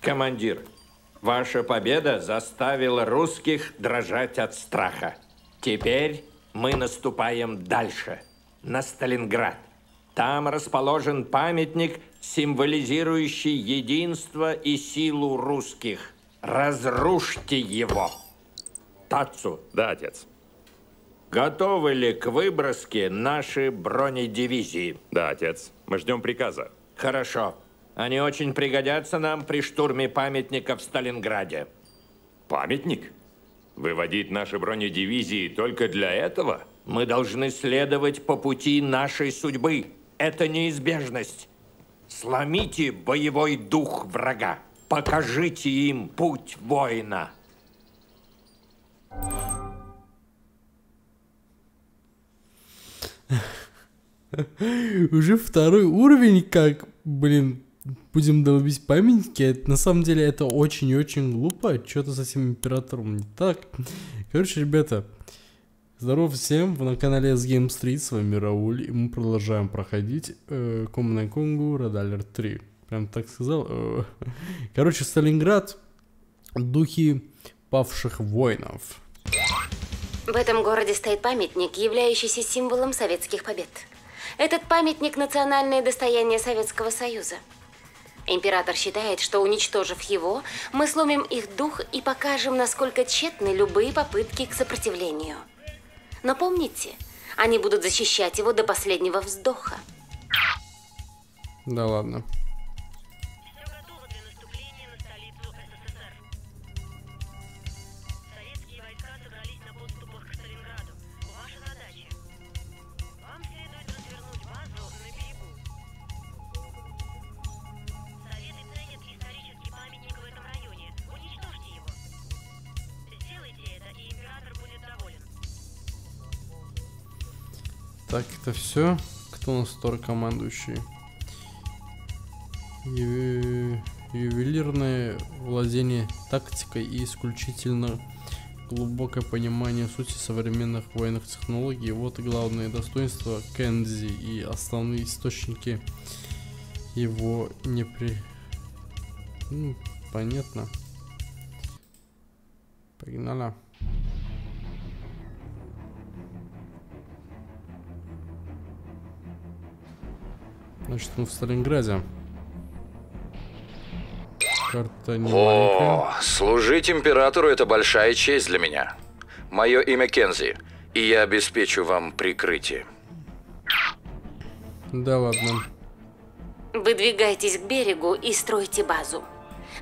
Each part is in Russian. Командир, ваша победа заставила русских дрожать от страха. Теперь мы наступаем дальше, на Сталинград. Там расположен памятник, символизирующий единство и силу русских. Разрушьте его. Тацу. Да, отец. Готовы ли к выброске наши бронедивизии? Да, отец. Мы ждем приказа. Хорошо. Они очень пригодятся нам при штурме памятника в Сталинграде. Памятник? Выводить наши бронедивизии только для этого? Мы должны следовать по пути нашей судьбы. Это неизбежность. Сломите боевой дух врага. Покажите им путь воина. Уже второй уровень, как, блин, будем долбить памятники. Это, на самом деле, это очень и очень глупо. Что-то с этим императором не так. Короче, ребята, здоров всем, вы на канале SGameStreet, с вами Рауль, и мы продолжаем проходить Command & Conquer: Red Alert 3. Прям так сказал. Короче, Сталинград, духи павших воинов. В этом городе стоит памятник, являющийся символом советских побед. Этот памятник – национальное достояние Советского Союза. Император считает, что, уничтожив его, мы сломим их дух и покажем, насколько тщетны любые попытки к сопротивлению. Но помните, они будут защищать его до последнего вздоха. Да ладно. Так, это все. Кто у нас второй командующий? Ювелирное владение тактикой и исключительно глубокое понимание сути современных военных технологий. Вот и главные достоинства Кензи и основные источники его Ну, понятно. Погнали. Значит, мы в Сталинграде. Карта не маленькая. Служить императору – это большая честь для меня. Мое имя Кензи, и я обеспечу вам прикрытие. Да ладно. Выдвигайтесь к берегу и стройте базу.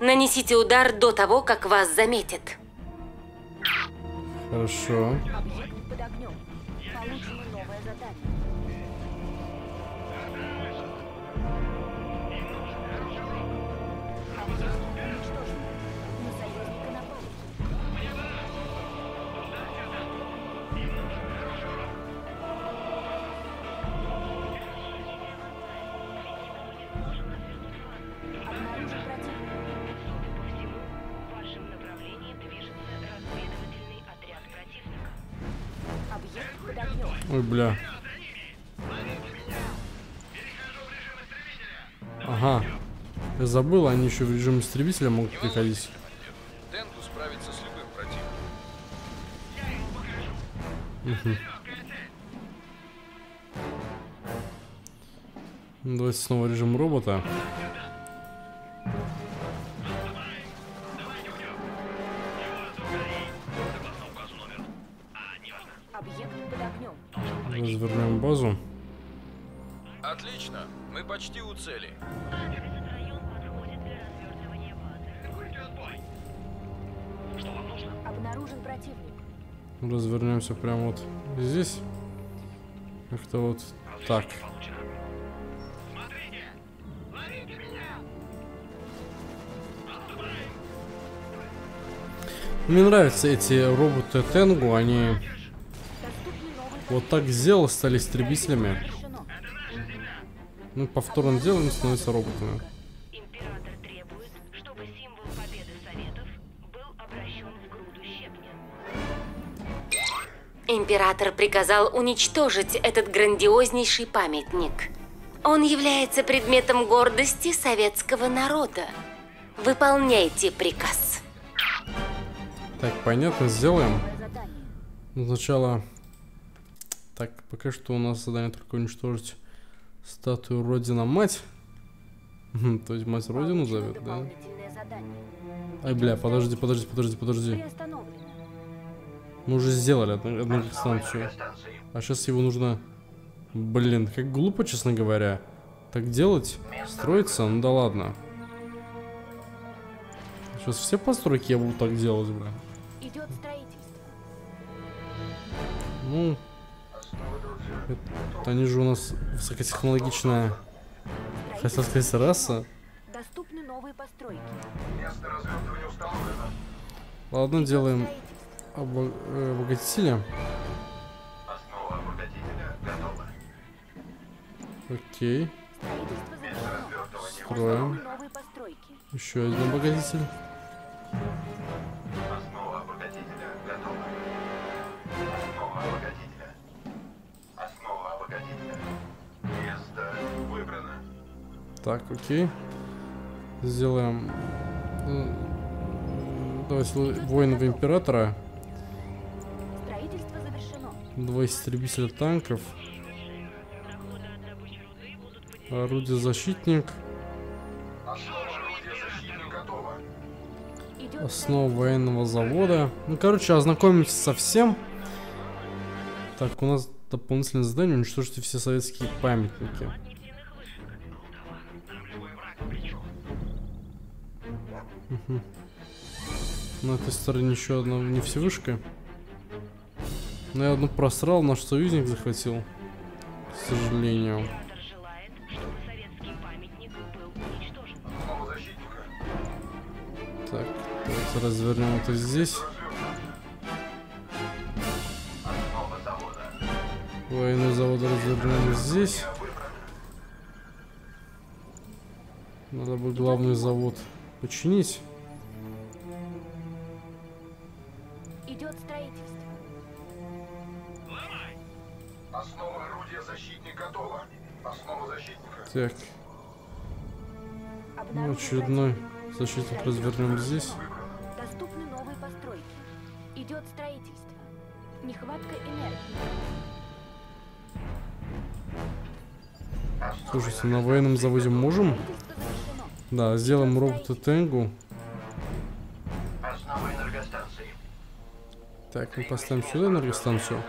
Нанесите удар до того, как вас заметят. Хорошо. Ой, бля. Ага. Я забыл, они еще в режим истребителя могут приходить. Тенгу справится с любым противником. Давайте снова режим робота. Развернем базу. Отлично, мы почти у цели. Обнаружен противник. Развернемся прямо вот здесь. Как-то вот так. Мне нравятся эти роботы Тенгу, они вот так сделал, стали истребителями. Ну, повторно делаем, становятся роботами. Император требует, чтобы символ победы Советов был обращен в груду щебня. Император приказал уничтожить этот грандиознейший памятник. Он является предметом гордости советского народа. Выполняйте приказ. Так, понятно, сделаем. Но сначала... Так, пока что у нас задание только уничтожить статую Родина-Мать. То есть мать Родину зовет, да? Ай, бля, подожди. Мы уже сделали одну станцию. А сейчас его нужно... Блин, как глупо, честно говоря. Так делать? Строиться? Ну да ладно. Сейчас все постройки я буду так делать, бля. Идет строительство. Ну... Это, они же у нас высокотехнологичная, хотел сказать, раса. Доступны новые постройки. Место развертывания установлено. Ладно, делаем обогатителя. Основа обогатителя готова. Окей. Строим. Еще один обогатитель. Основа обогатителя готова. Основа обогатителя. Место выбрано. Так, окей. Сделаем. Давайте воинов императора. Строительство завершено. Два истребителя танков. Орудие защитник. Основа военного завода. Ну, короче, ознакомимся со всем. Так, у нас дополнительное задание: уничтожьте все советские памятники. Угу. На этой стороне еще одна не всевышка. Но я одну просрал, наш союзник захватил. К сожалению. Так, давайте развернем это здесь. Военный завод развернули здесь. Надо бы главный завод починить. Идет строительство. Основа орудия защитника готова. Основа защитника. Так. Ну, очередной защитник развернем здесь. Доступны новые постройки. Идет строительство. Нехватка энергии. Слушайте, на военном заводе можем? Да, сделаем робота Тенгу. Так, мы поставим сюда энергостанцию.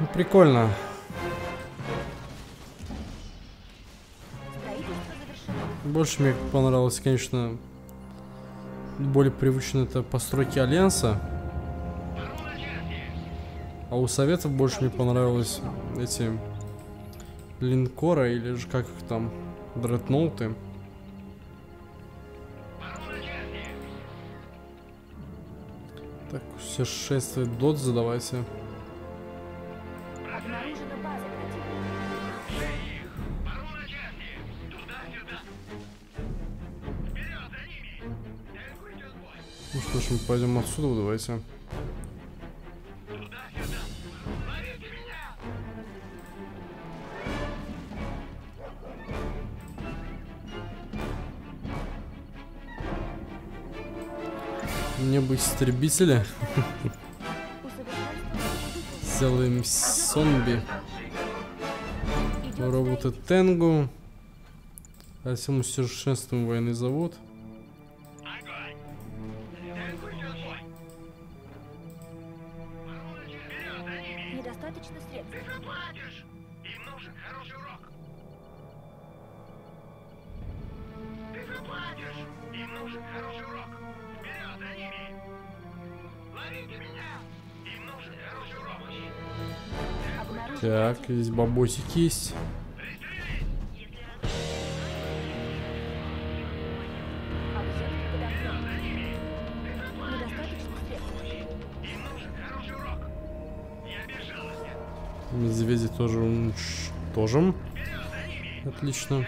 Ну, прикольно. Больше мне понравилось, конечно, более привычно это постройки Альянса. А у Советов больше мне понравилось эти линкоры, или же как их там, дредноуты. Так, все шествие дот задавайте. Ну что ж, мы пойдем отсюда, давайте. Мне бы истребители. Сделаем зомби. Роботы Тенгу. А всем усовершенствуем военный завод. Так, здесь бабосик есть. Медведи тоже уничтожим. Отлично.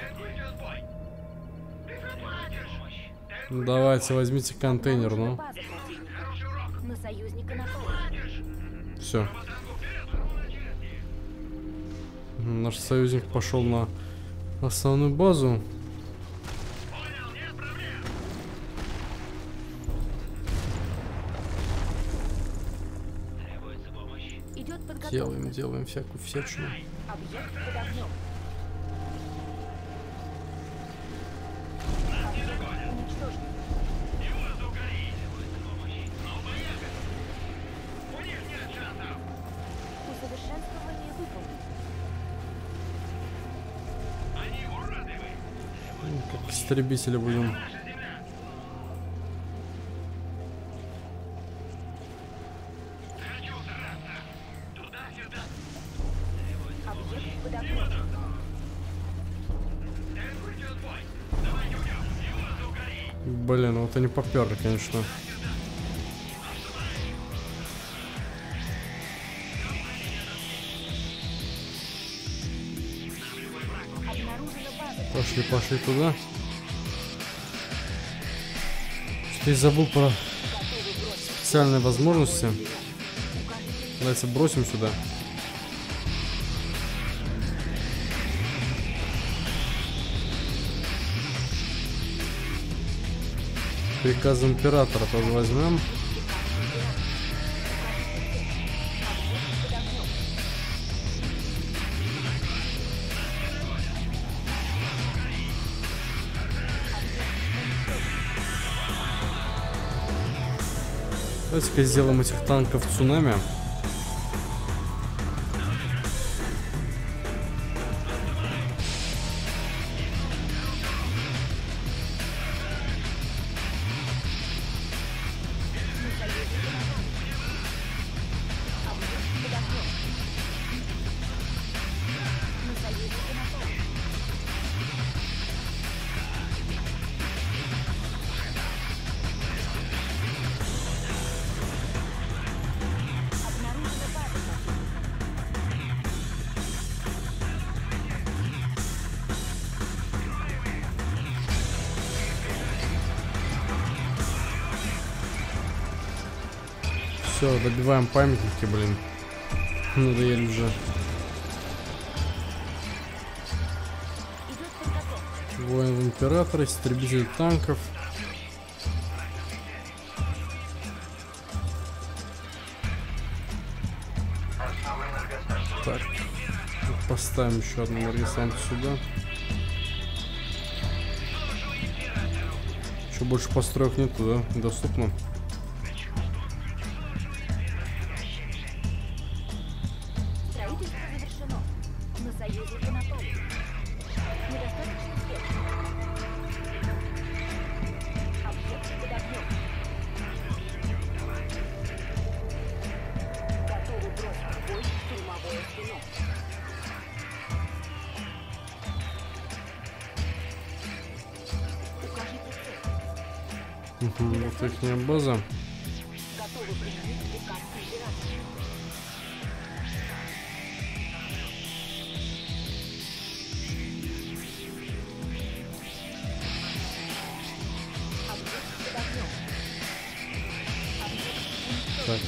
Давайте, возьмите контейнер, ну. Все. Наш союзник пошел на основную базу. Делаем всякую всячину. Как истребители будем. Блин, вот они поперли, конечно. Пошли, пошли туда. Что-то я забыл про специальные возможности. Давайте бросим сюда. Приказ императора тоже возьмем. Давайте-ка сделаем этих танков цунами. Все, добиваем памятники, блин. Надоели уже. Воин императора, истребитель танков. Так, поставим еще одну энергостанцию сюда. Еще больше построек нету, да? Доступно. Вот ихняя база. Так,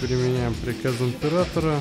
применяем приказ императора.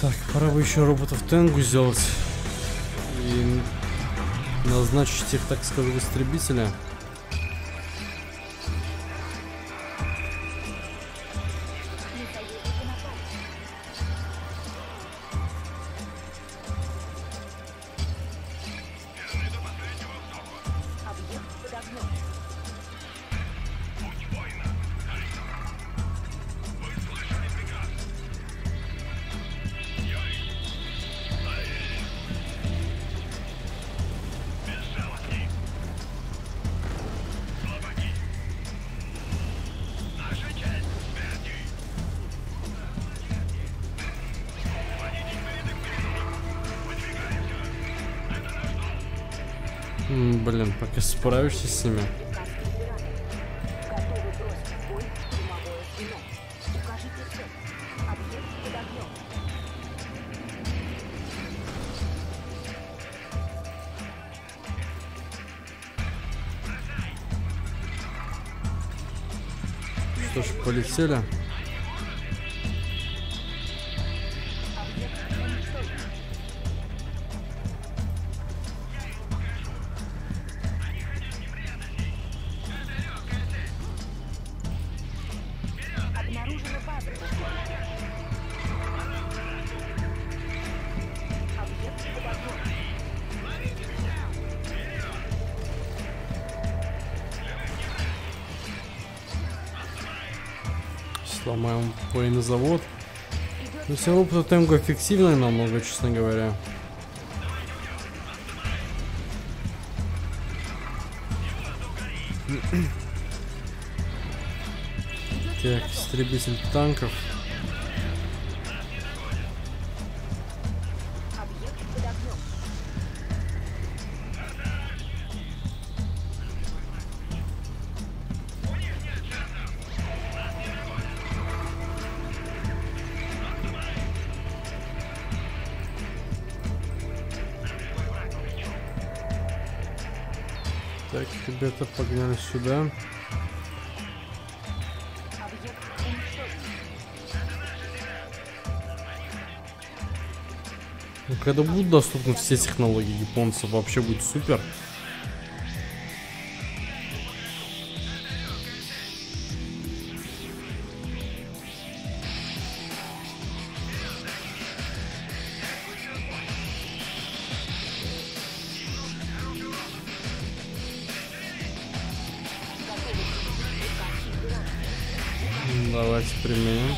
Так, пора бы еще роботов Тенгу сделать. и назначить их, так скажем, истребителя. Блин, пока справишься с ними. Что ж, полетели. Сломаем воензавод. Но все равно Тенгу эффективный намного, честно говоря. Так, истребитель танков. Так, ребята, погнали сюда. Ну, когда будут доступны все технологии японцев, вообще будет супер. Давайте применим.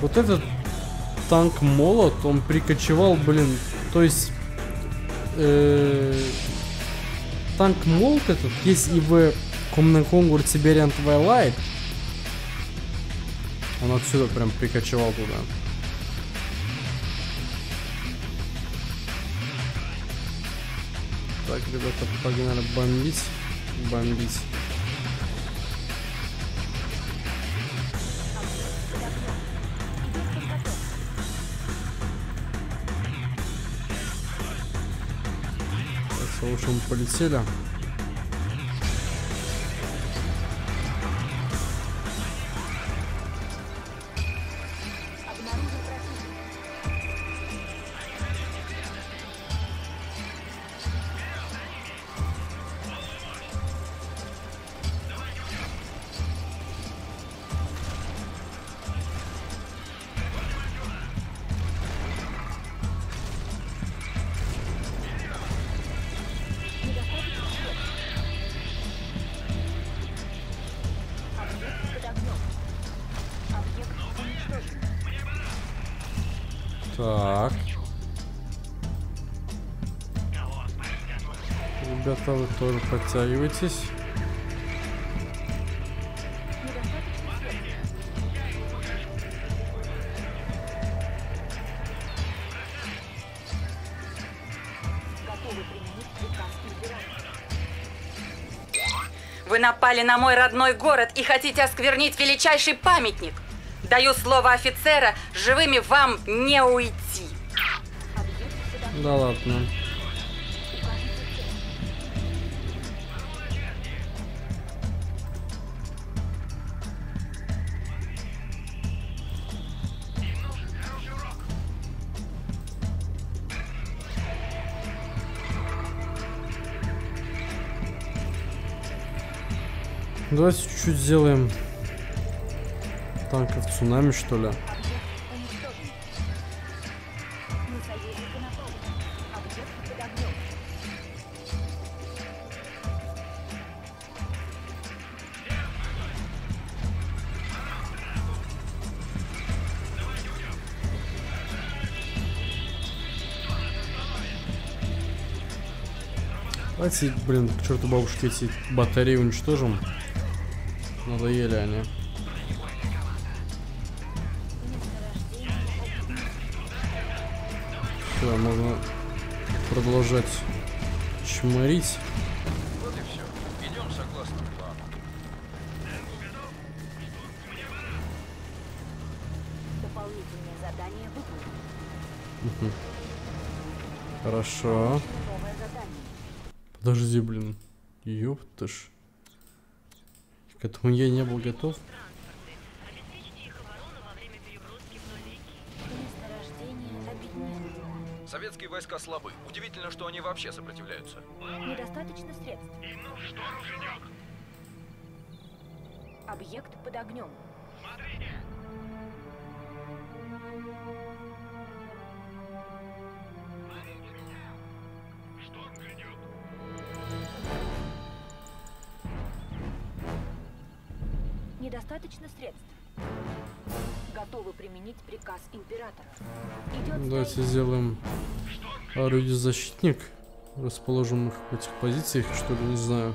Вот этот танк-молот, он прикочевал, блин, то есть... Танк-молот этот есть и в Command & Conquer Tiberian Twilight. Он отсюда прям прикочевал туда. Так, ребята, погнали бомбить. Бомбить. Потому что мы полетели. Так. Ребята, вы тоже подтягиваетесь. Вы Вы напали на мой родной город и хотите осквернить величайший памятник. Даю слово офицера, живыми вам не уйти. Да ладно. Давайте чуть-чуть сделаем танков цунами, что ли. Давайте, блин, к черту бабушки эти батареи уничтожим. Надоели они. Все, можно продолжать чморить. Вот и все. Идем согласно плану. Дополнительное задание выполнено. Хорошо. Подожди, блин. Ёп ты ж. К этому я не был готов. Советские войска слабы. Удивительно, что они вообще сопротивляются. Недостаточно средств. Ну что, муженек? Объект под огнем. Смотрите! Недостаточно средств. Готовы применить приказ императора. Идет. Давайте сделаем орудие защитник. Расположим их в этих позициях, что ли, не знаю.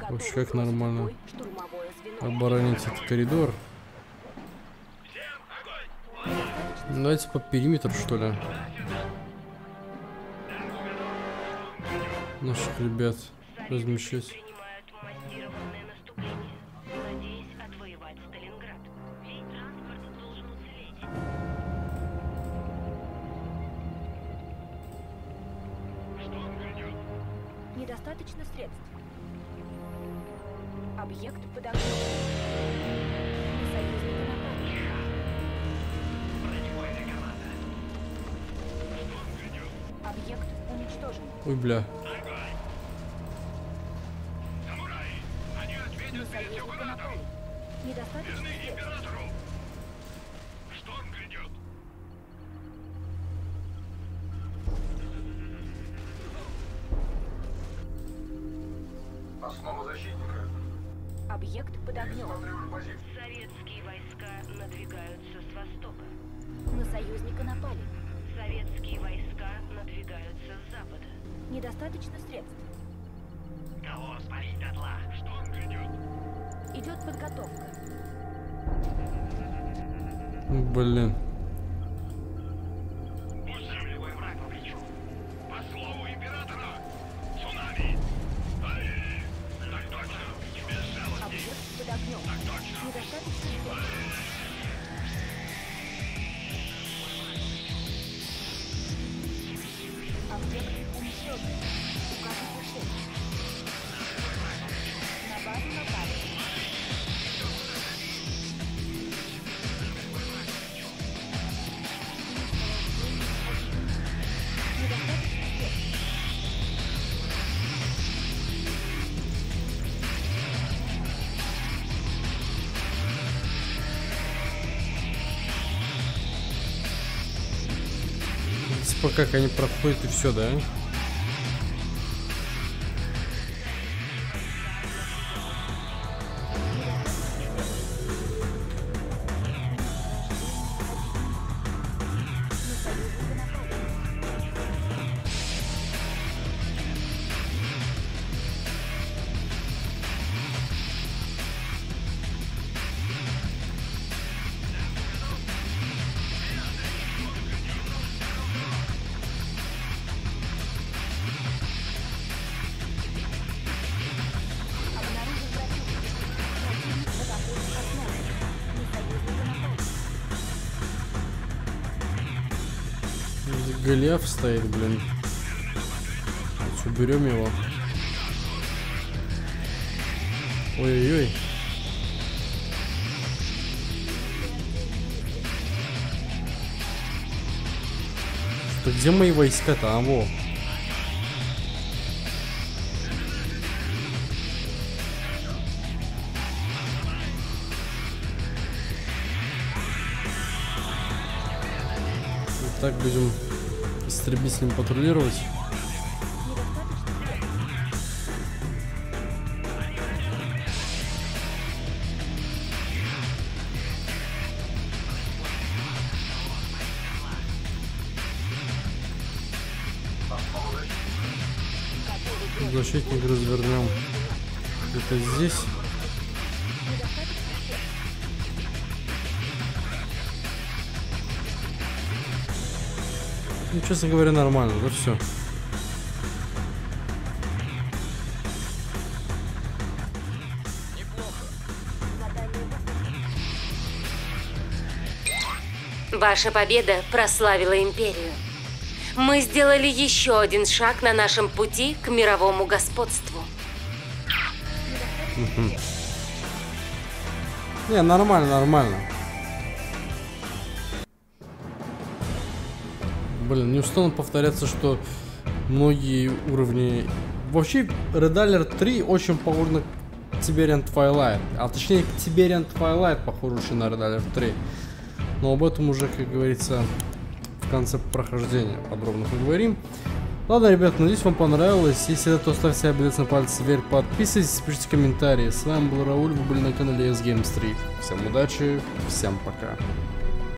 Готовы. Вообще как нормально оборонить этот коридор. Давайте по периметру, что ли. Наших ребят размещать. Недостаточно средств. Объект под огнем. Объект уничтожен. Ой, бля. Недостаточно средств. Основа защитника. Объект под огнем. Советские войска надвигаются с востока. На союзника напали. Советские войска надвигаются с запада. Недостаточно средств. Кого спалить дотла? Что он грядет? Идет подготовка. Блин. Как они проходят и все, да? Много лев стоит, блин. Уберем его. Ой-ой-ой. Да где мои войска-то? А, во. Так будем истребителем патрулировать. Защитник развернем где-то здесь. Ну, честно говоря, нормально, да, все. Ваша победа прославила империю. Мы сделали еще один шаг на нашем пути к мировому господству. Не, нормально, нормально. Блин, не устану повторяться, что многие уровни... Вообще, Red Alert 3 очень похож на Tiberian Twilight. А точнее, Tiberian Twilight похож на Red Alert 3. Но об этом уже, как говорится, в конце прохождения подробно поговорим. Ладно, ребят, надеюсь, вам понравилось. Если это, то ставьте обязательно палец вверх, подписывайтесь, пишите комментарии. С вами был Рауль, вы были на канале SGameStreet. Всем удачи, всем пока.